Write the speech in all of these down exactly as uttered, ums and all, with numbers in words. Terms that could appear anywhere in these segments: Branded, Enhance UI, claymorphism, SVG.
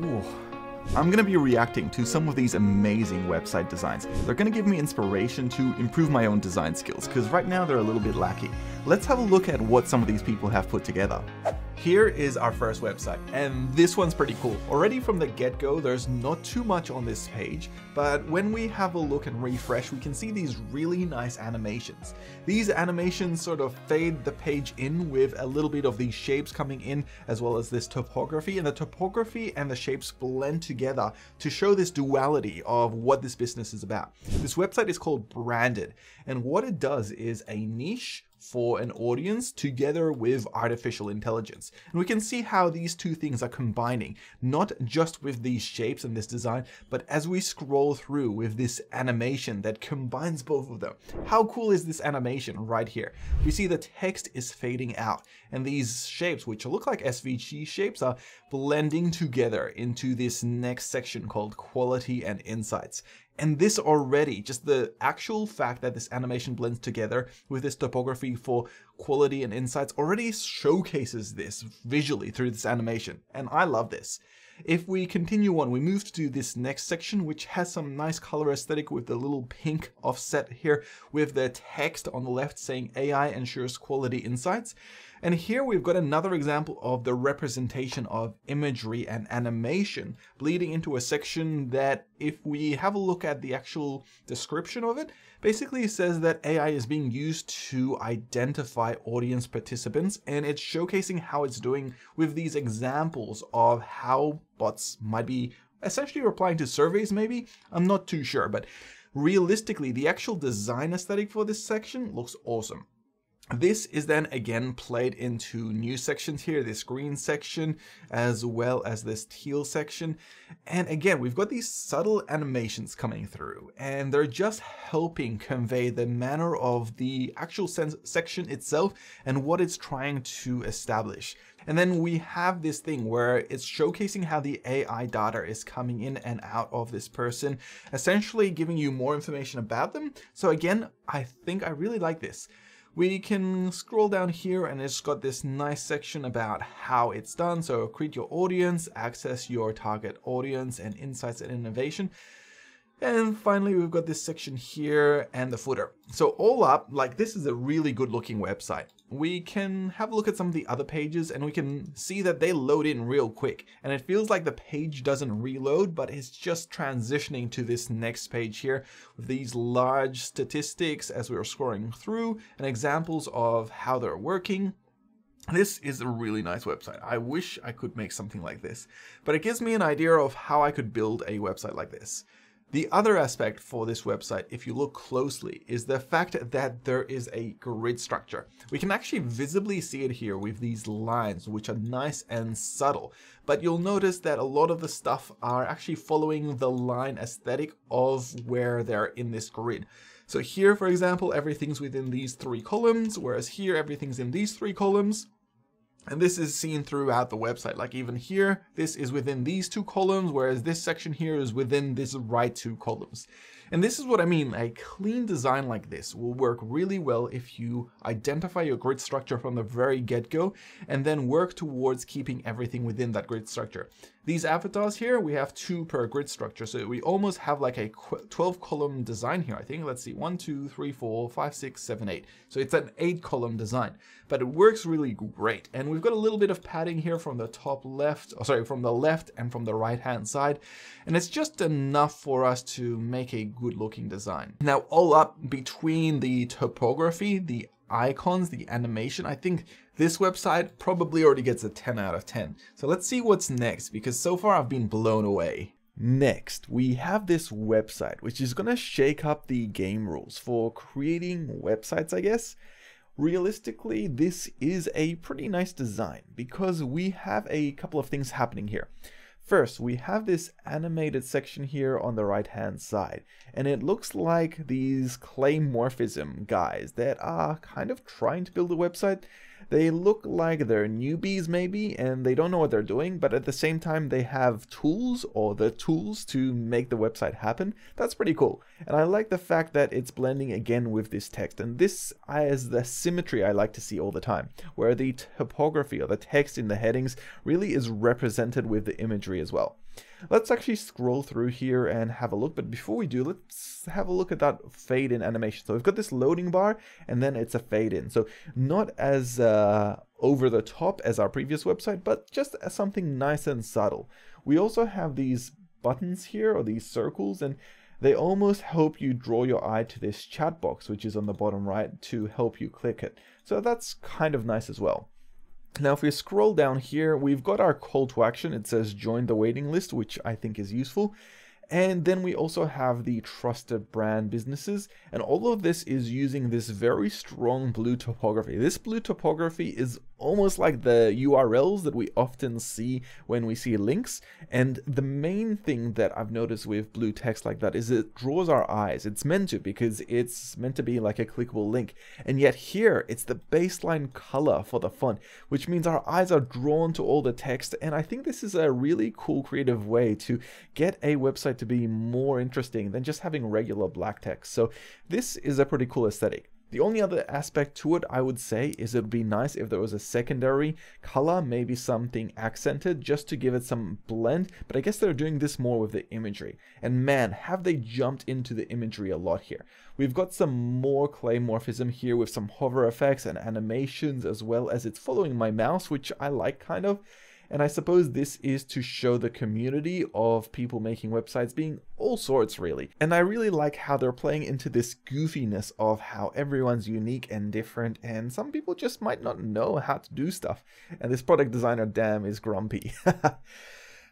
Ooh. I'm going to be reacting to some of these amazing website designs. They're going to give me inspiration to improve my own design skills, because right now they're a little bit lacking. Let's have a look at what some of these people have put together. Here is our first website, and this one's pretty cool. Already from the get-go, there's not too much on this page, but when we have a look and refresh, we can see these really nice animations. These animations sort of fade the page in with a little bit of these shapes coming in, as well as this topography, and the topography and the shapes blend together to show this duality of what this business is about. This website is called Branded, and what it does is a niche for an audience together with artificial intelligence. And we can see how these two things are combining, not just with these shapes and this design, but as we scroll through with this animation that combines both of them. How cool is this animation right here? We see the text is fading out and these shapes, which look like S V G shapes, are blending together into this next section called Quality and Insights. And this already, just the actual fact that this animation blends together with this topography for Quality and Insights already showcases this visually through this animation. And I love this. If we continue on, we move to this next section, which has some nice color aesthetic with the little pink offset here with the text on the left saying A I ensures quality insights. And here we've got another example of the representation of imagery and animation bleeding into a section that, if we have a look at the actual description of it, basically says that A I is being used to identify audience participants, and it's showcasing how it's doing with these examples of how bots might be essentially replying to surveys maybe. I'm not too sure, but realistically the actual design aesthetic for this section looks awesome. This is then again played into new sections here, this green section, as well as this teal section. And again, we've got these subtle animations coming through, and they're just helping convey the manner of the actual section itself and what it's trying to establish. And then we have this thing where it's showcasing how the A I data is coming in and out of this person, essentially giving you more information about them. So again, I think I really like this. We can scroll down here and it's got this nice section about how it's done. So create your audience, access your target audience, and insights and innovation. And finally, we've got this section here and the footer. So all up, like, this is a really good looking website. We can have a look at some of the other pages and we can see that they load in real quick. And it feels like the page doesn't reload, but it's just transitioning to this next page here with these large statistics as we were scrolling through and examples of how they're working. This is a really nice website. I wish I could make something like this, but it gives me an idea of how I could build a website like this. The other aspect for this website, if you look closely, is the fact that there is a grid structure. We can actually visibly see it here with these lines, which are nice and subtle, but you'll notice that a lot of the stuff are actually following the line aesthetic of where they're in this grid. So here, for example, everything's within these three columns, whereas here, everything's in these three columns. And this is seen throughout the website. Like even here, this is within these two columns, whereas this section here is within this right two columns. And this is what I mean, a clean design like this will work really well if you identify your grid structure from the very get-go and then work towards keeping everything within that grid structure. These avatars here, we have two per grid structure. So we almost have like a twelve column design here, I think. Let's see, one, two, three, four, five, six, seven, eight. So it's an eight column design, but it works really great. And we've got a little bit of padding here from the top left, or sorry, from the left and from the right-hand side. And it's just enough for us to make a good looking design. Now, all up between the topography, the icons, the animation, I think this website probably already gets a ten out of ten. So let's see what's next, because so far I've been blown away. Next, we have this website, which is gonna shake up the game rules for creating websites, I guess. Realistically, this is a pretty nice design because we have a couple of things happening here. First, we have this animated section here on the right-hand side, and it looks like these claymorphism guys that are kind of trying to build a website. They look like they're newbies maybe, and they don't know what they're doing, but at the same time they have tools or the tools to make the website happen. That's pretty cool. And I like the fact that it's blending again with this text, and this is the symmetry I like to see all the time, where the typography or the text in the headings really is represented with the imagery as well. Let's actually scroll through here and have a look, but before we do, let's have a look at that fade in animation. So we've got this loading bar and then it's a fade in, so not as uh, over the top as our previous website, but just as something nice and subtle. We also have these buttons here, or these circles, and they almost help you draw your eye to this chat box, which is on the bottom right, to help you click it, so that's kind of nice as well. Now if we scroll down here, we've got our call to action. It says join the waiting list, which I think is useful. And then we also have the trusted brand businesses, and all of this is using this very strong blue typography. This blue typography is almost like the U R Ls that we often see when we see links, and the main thing that I've noticed with blue text like that is it draws our eyes. It's meant to, because it's meant to be like a clickable link, and yet here it's the baseline color for the font, which means our eyes are drawn to all the text. And I think this is a really cool creative way to get a website to to be more interesting than just having regular black text. So this is a pretty cool aesthetic. The only other aspect to it I would say is it would be nice if there was a secondary color, maybe something accented, just to give it some blend, but I guess they're doing this more with the imagery. And man, have they jumped into the imagery a lot here. We've got some more claymorphism here with some hover effects and animations, as well as it's following my mouse, which I like kind of. And I suppose this is to show the community of people making websites being all sorts really. And I really like how they're playing into this goofiness of how everyone's unique and different, and some people just might not know how to do stuff. And this product designer, damn, is grumpy.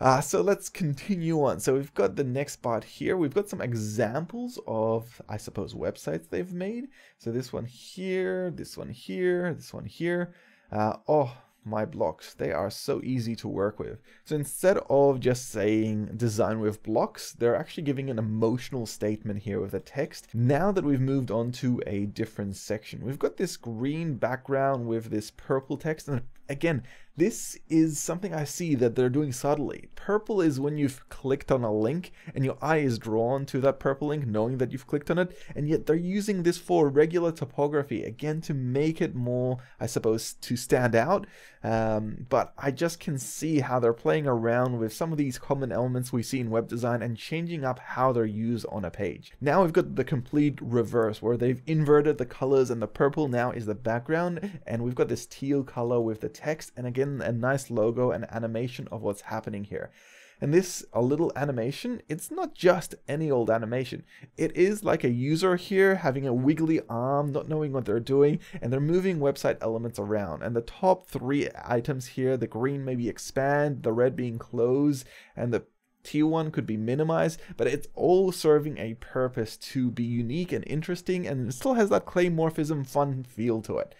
Uh, so let's continue on. So we've got the next part here. We've got some examples of, I suppose, websites they've made. So this one here, this one here, this one here. Uh, oh. My blocks, they are so easy to work with. So instead of just saying design with blocks, they're actually giving an emotional statement here with the text. Now that we've moved on to a different section, we've got this green background with this purple text, and again, this is something I see that they're doing subtly. Purple is when you've clicked on a link and your eye is drawn to that purple link, knowing that you've clicked on it, and yet they're using this for regular typography, again, to make it more, I suppose, to stand out. Um, but I just can see how they're playing around with some of these common elements we see in web design and changing up how they're used on a page. Now we've got the complete reverse, where they've inverted the colors, and the purple now is the background, and we've got this teal color with the text, and again, a nice logo and animation of what's happening here. And this a little animation, it's not just any old animation. It is like a user here having a wiggly arm, not knowing what they're doing, and they're moving website elements around. And the top three items here, the green maybe expand, the red being close, and the teal one could be minimized, but it's all serving a purpose to be unique and interesting, and it still has that claymorphism fun feel to it.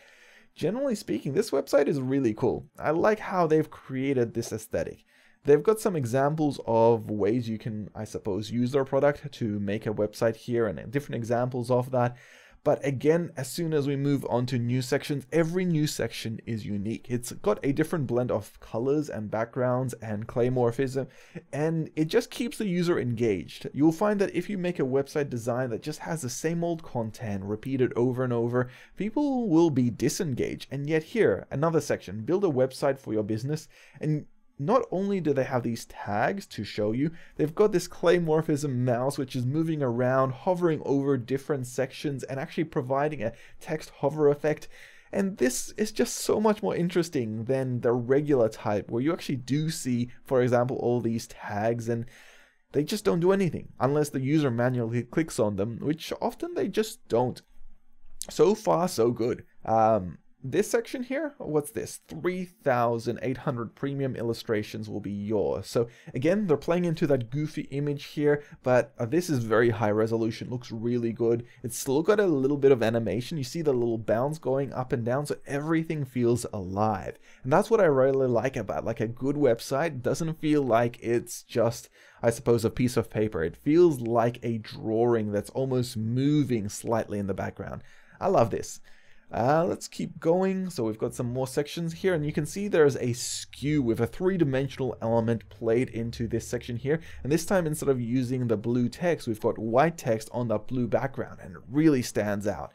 Generally speaking, this website is really cool. I like how they've created this aesthetic. They've got some examples of ways you can, I suppose, use their product to make a website here, and different examples of that. But again, as soon as we move on to new sections, every new section is unique. It's got a different blend of colors and backgrounds and claymorphism, and it just keeps the user engaged. You'll find that if you make a website design that just has the same old content repeated over and over, people will be disengaged. And yet here, another section, build a website for your business, and not only do they have these tags to show you, they've got this claymorphism mouse which is moving around, hovering over different sections and actually providing a text hover effect. And this is just so much more interesting than the regular type, where you actually do see, for example, all these tags, and they just don't do anything unless the user manually clicks on them, which often they just don't. So far, so good. Um, This section here, what's this? three thousand eight hundred premium illustrations will be yours. So again, they're playing into that goofy image here, but uh, this is very high resolution, looks really good. It's still got a little bit of animation. You see the little bounce going up and down, so everything feels alive. And that's what I really like about like a good website. Doesn't feel like it's just, I suppose, a piece of paper. It feels like a drawing that's almost moving slightly in the background. I love this. Uh, let's keep going. So we've got some more sections here, and you can see there is a skew with a three-dimensional element played into this section here. And this time, instead of using the blue text, we've got white text on that blue background, and it really stands out.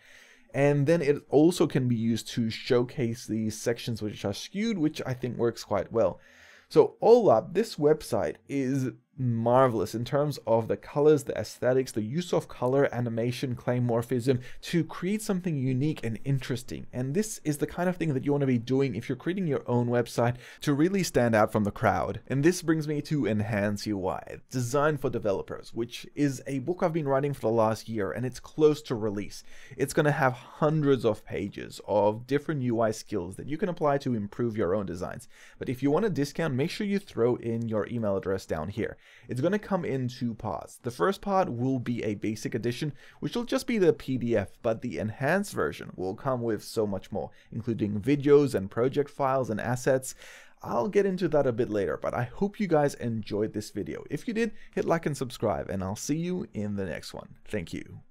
And then it also can be used to showcase these sections which are skewed, which I think works quite well. So all up, this website is marvelous in terms of the colors, the aesthetics, the use of color, animation, claymorphism to create something unique and interesting. And this is the kind of thing that you want to be doing if you're creating your own website to really stand out from the crowd. And this brings me to Enhance U I, Design for Developers, which is a book I've been writing for the last year, and it's close to release. It's going to have hundreds of pages of different U I skills that you can apply to improve your own designs. But if you want a discount, make sure you throw in your email address down here. It's going to come in two parts. The first part will be a basic edition, which will just be the P D F, but the enhanced version will come with so much more, including videos and project files and assets. I'll get into that a bit later, but I hope you guys enjoyed this video. If you did, hit like and subscribe, and I'll see you in the next one. Thank you.